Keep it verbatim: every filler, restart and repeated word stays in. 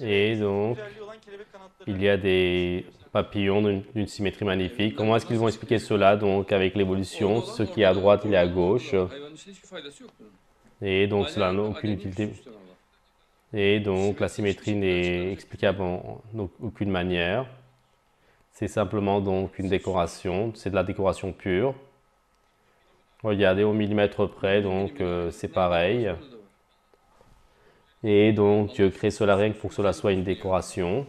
Et donc, il y a des papillons d'une symétrie magnifique. Comment est-ce qu'ils vont expliquer cela? Donc, avec l'évolution, ce qui est à droite, il est à gauche. Et donc, cela n'a aucune utilité. Et donc, la symétrie n'est explicable en aucune manière. C'est simplement donc une décoration. C'est de la décoration pure. Regardez au millimètre près, donc euh, c'est pareil. Et donc, Dieu crée cela rien que pour que cela soit une décoration.